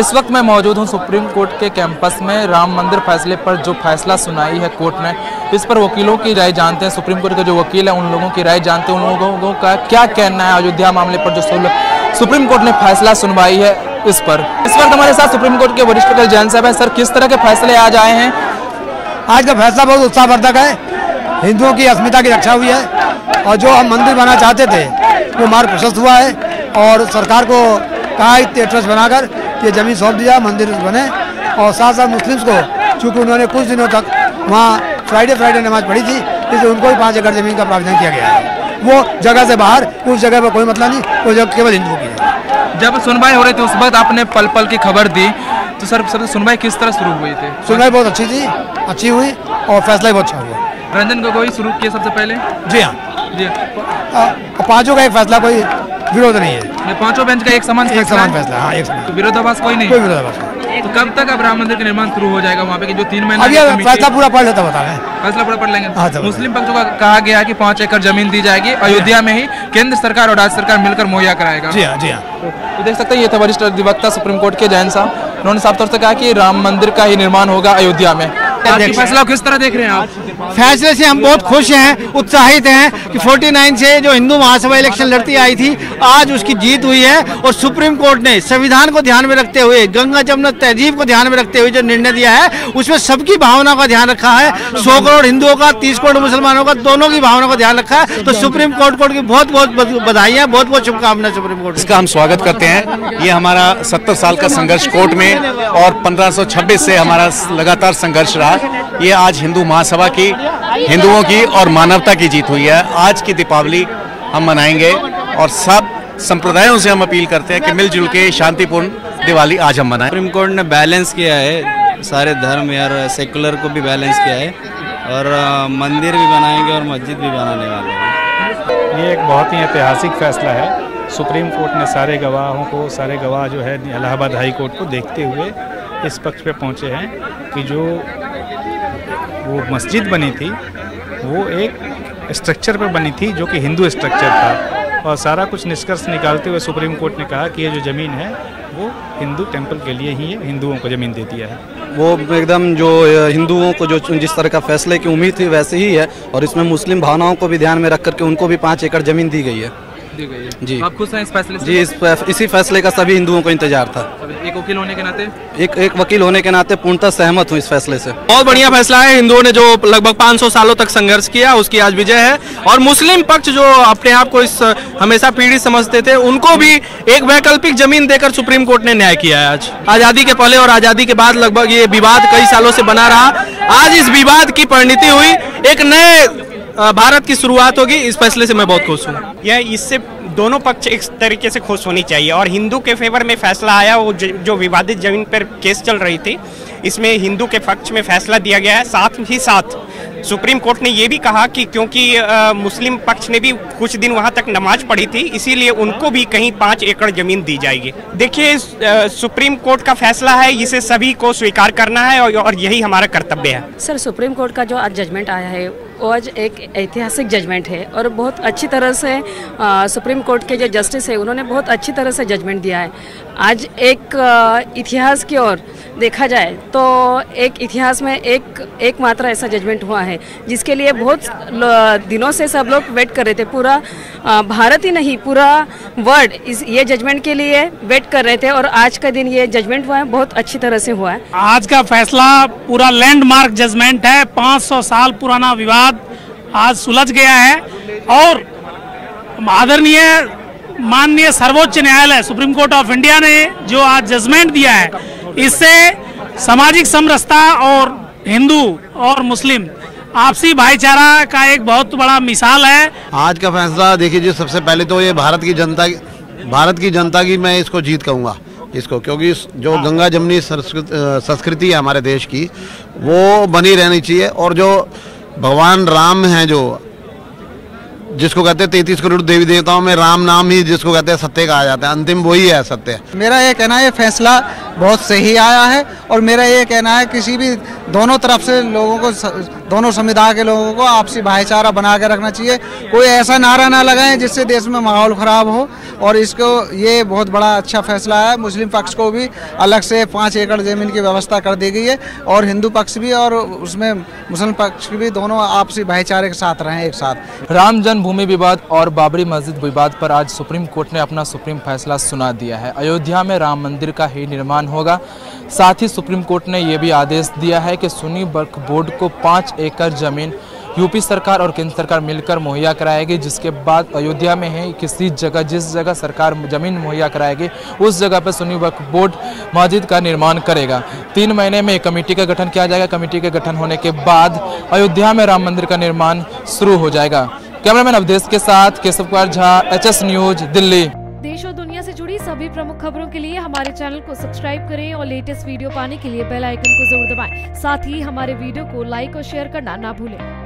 इस वक्त मैं मौजूद हूं सुप्रीम कोर्ट के कैंपस में। राम मंदिर फैसले पर जो फैसला सुनाई है कोर्ट ने, इस पर वकीलों की राय जानते हैं। सुप्रीम कोर्ट के जो वकील हैं उन लोगों की राय जानते हैं, उन लोगों का क्या कहना है अयोध्या मामले पर जो सुप्रीम कोर्ट ने फैसला सुनवाई है इस पर। इस वक्त हमारे साथ सुप्रीम कोर्ट के वरिष्ठ जज जैन साहब हैं। सर, किस तरह के फैसले आज आए हैं? आज का फैसला बहुत उत्साहवर्धक है। हिंदुओं की अस्मिता की रक्षा हुई है और जो हम मंदिर बनाना चाहते थे वो मार्ग प्रशस्त हुआ है और सरकार को कहा ट्रस्ट बनाकर ये जमीन सौंप दिया मंदिर बने। और साथ साथ मुस्लिम्स को, चूँकि उन्होंने कुछ दिनों तक वहाँ फ्राइडे नमाज पढ़ी थी, इसलिए उनको भी 5 एकड़ ज़मीन का प्रावधान किया गया है। वो जगह से बाहर उस जगह पर कोई मतलब नहीं, वो जगह केवल हिंदुओं की है। जब सुनवाई हो रही थी उस वक्त आपने पल पल की खबर दी, तो सर सुनवाई किस तरह शुरू हुई थी? सुनवाई बहुत अच्छी थी, अच्छी हुई और फैसला बहुत अच्छा हुआ। रंजन गोगोई शुरू किया सबसे पहले? जी हाँ जी, पाँचों का एक फैसला, कोई विरोध नहीं है। पांचों बेंच का एक समान फैसला। हाँ, एक समान। तो विरोधाभास कोई नहीं, कोई विरोधाभास नहीं। तो कब तक अब राम मंदिर का निर्माण शुरू हो जाएगा वहाँ पे? कि जो 3 महीने फैसला पूरा पढ़ लेता बता रहे हैं, फैसला पूरा पढ़ लेंगे। मुस्लिम पक्षों का कहा गया है कि 5 एकड़ जमीन दी जाएगी अयोध्या में ही, केंद्र सरकार और राज्य सरकार मिलकर मुहैया कराएगा। जी हाँ जी हाँ। तो देख सकते हैं ये था वरिष्ठ अधिवक्ता सुप्रीम कोर्ट के जैन साहब। उन्होंने साफ तौर से कहा कि राम मंदिर का ही निर्माण होगा अयोध्या में। फैसला किस तरह देख रहे हैं आप? फैसले से हम बहुत खुश हैं, उत्साहित हैं कि 49 से जो हिंदू महासभा इलेक्शन लड़ती आई थी आज उसकी जीत हुई है। और सुप्रीम कोर्ट ने संविधान को ध्यान में रखते हुए, गंगा जमुना तहजीब को ध्यान में रखते हुए जो निर्णय दिया है उसमें सबकी भावना का ध्यान रखा है। 100 करोड़ हिंदुओं का, 30 करोड़ मुसलमानों का, दोनों की भावना का ध्यान रखा है। तो सुप्रीम कोर्ट को बहुत बहुत बधाई है, बहुत बहुत शुभकामनाएं सुप्रीम कोर्ट। इसका हम स्वागत करते हैं। ये हमारा 70 साल का संघर्ष कोर्ट में और 1526 से हमारा लगातार संघर्ष रहा। ये आज हिंदू महासभा की, हिंदुओं की और मानवता की जीत हुई है। आज की दीपावली हम मनाएंगे और सब संप्रदायों से हम अपील करते हैं कि मिलजुल के शांतिपूर्ण दिवाली आज हम मनाएं। सुप्रीम कोर्ट ने बैलेंस किया है, सारे धर्म और सेकुलर को भी बैलेंस किया है और मंदिर भी बनाएंगे और मस्जिद भी बनाने वाले हैं। ये एक बहुत ही ऐतिहासिक फैसला है। सुप्रीम कोर्ट ने सारे गवाहों को, सारे गवाह जो है इलाहाबाद हाई कोर्ट को देखते हुए इस पक्ष पे पहुँचे हैं कि जो वो मस्जिद बनी थी वो एक स्ट्रक्चर पर बनी थी जो कि हिंदू स्ट्रक्चर था। और सारा कुछ निष्कर्ष निकालते हुए सुप्रीम कोर्ट ने कहा कि ये जो ज़मीन है वो हिंदू टेंपल के लिए ही है, हिंदुओं को ज़मीन दे दिया है। वो एकदम जो हिंदुओं को जो जिस तरह का फैसले की उम्मीद थी वैसे ही है और इसमें मुस्लिम भावनाओं को भी ध्यान में रख करके उनको भी 5 एकड़ ज़मीन दी गई है। जी आप खुश हैं इस फैसले से? जी, इसी फैसले का सभी हिंदुओं को इंतजार था। एक वकील होने के नाते, एक वकील होने के नाते पूर्णतः सहमत हूँ इस फैसले से। बहुत बढ़िया फैसला है। हिंदुओं ने जो लगभग 500 सालों तक संघर्ष किया उसकी आज विजय है और मुस्लिम पक्ष जो अपने आप को इस हमेशा पीड़ित समझते थे उनको भी एक वैकल्पिक जमीन देकर सुप्रीम कोर्ट ने न्याय किया है। आज आज़ादी के पहले और आज़ादी के बाद लगभग ये विवाद कई सालों से बना रहा, आज इस विवाद की परिणति हुई, एक नए भारत की शुरुआत होगी। इस फैसले से मैं बहुत खुश हूँ। यह इससे दोनों पक्ष एक तरीके से खुश होनी चाहिए और हिंदू के फेवर में फैसला आया। वो जो विवादित जमीन पर केस चल रही थी इसमें हिंदू के पक्ष में फैसला दिया गया है। साथ ही साथ सुप्रीम कोर्ट ने ये भी कहा कि क्योंकि मुस्लिम पक्ष ने भी कुछ दिन वहाँ तक नमाज पढ़ी थी इसीलिए उनको भी कहीं 5 एकड़ ज़मीन दी जाएगी। देखिए, सुप्रीम कोर्ट का फैसला है, इसे सभी को स्वीकार करना है और यही हमारा कर्तव्य है। सर, सुप्रीम कोर्ट का जो आज जजमेंट आया है वो आज एक ऐतिहासिक जजमेंट है और बहुत अच्छी तरह से सुप्रीम कोर्ट के जो जस्टिस है उन्होंने बहुत अच्छी तरह से जजमेंट दिया है। आज एक इतिहास की ओर देखा जाए तो एक इतिहास में एक मात्र ऐसा जजमेंट हुआ है जिसके लिए बहुत दिनों से सब लोग वेट कर रहे थे। पूरा भारत ही नहीं, पूरा वर्ल्ड इस ये जजमेंट के लिए वेट कर रहे थे और आज का दिन ये जजमेंट हुआ है, बहुत अच्छी तरह से हुआ है। आज का फैसला पूरा लैंडमार्क जजमेंट है। 500 साल पुराना विवाद आज सुलझ गया है और आदरणीय माननीय सर्वोच्च न्यायालय सुप्रीम कोर्ट ऑफ इंडिया ने जो आज जजमेंट दिया है इससे सामाजिक समरसता और हिंदू और मुस्लिम आपसी भाईचारा का एक बहुत बड़ा मिसाल है। आज का फैसला देखिए जी, सबसे पहले तो ये भारत की जनता की मैं इसको जीत कहूँगा इसको, क्योंकि जो गंगा जमनी संस्कृति है हमारे देश की वो बनी रहनी चाहिए। और जो भगवान राम हैं, जो जिसको कहते हैं 33 करोड़ देवी देवताओं में राम नाम ही जिसको कहते हैं सत्य कहा जाता है, अंतिम वही है सत्य। मेरा ये कहना है फैसला बहुत सही आया है और मेरा ये कहना है किसी भी दोनों तरफ से लोगों को, दोनों समुदाय के लोगों को आपसी भाईचारा बना के रखना चाहिए। कोई ऐसा नारा ना लगाएं जिससे देश में माहौल ख़राब हो। और इसको ये बहुत बड़ा अच्छा फैसला है। मुस्लिम पक्ष को भी अलग से 5 एकड़ ज़मीन की व्यवस्था कर दी गई है और हिंदू पक्ष भी और उसमें मुस्लिम पक्ष भी, दोनों आपसी भाईचारे के साथ रहें एक साथ। राम जन्मभूमि विवाद और बाबरी मस्जिद विवाद पर आज सुप्रीम कोर्ट ने अपना सुप्रीम फैसला सुना दिया है। अयोध्या में राम मंदिर का ही निर्माण होगा। साथ ही सुप्रीम कोर्ट ने यह भी आदेश दिया है कि सुन्नी वक्फ बोर्ड को 5 एकड़ जमीन यूपी सरकार और केंद्र सरकार मिलकर मुहैया कराएगी, जिसके बाद अयोध्या में है किसी जगह, जिस जगह सरकार जमीन मुहैया कराएगी उस जगह पर सुन्नी वक्फ बोर्ड मस्जिद का निर्माण करेगा। 3 महीने में कमेटी का गठन किया जाएगा। कमेटी के गठन होने के बाद अयोध्या में राम मंदिर का निर्माण शुरू हो जाएगा। कैमरामैन अवधेश के साथ केशव कुमार झा, HS न्यूज, दिल्ली। देश और दुनिया से जुड़ी सभी प्रमुख खबरों के लिए हमारे चैनल को सब्सक्राइब करें और लेटेस्ट वीडियो पाने के लिए बेल आइकन को जरूर दबाएं। साथ ही हमारे वीडियो को लाइक और शेयर करना ना भूलें।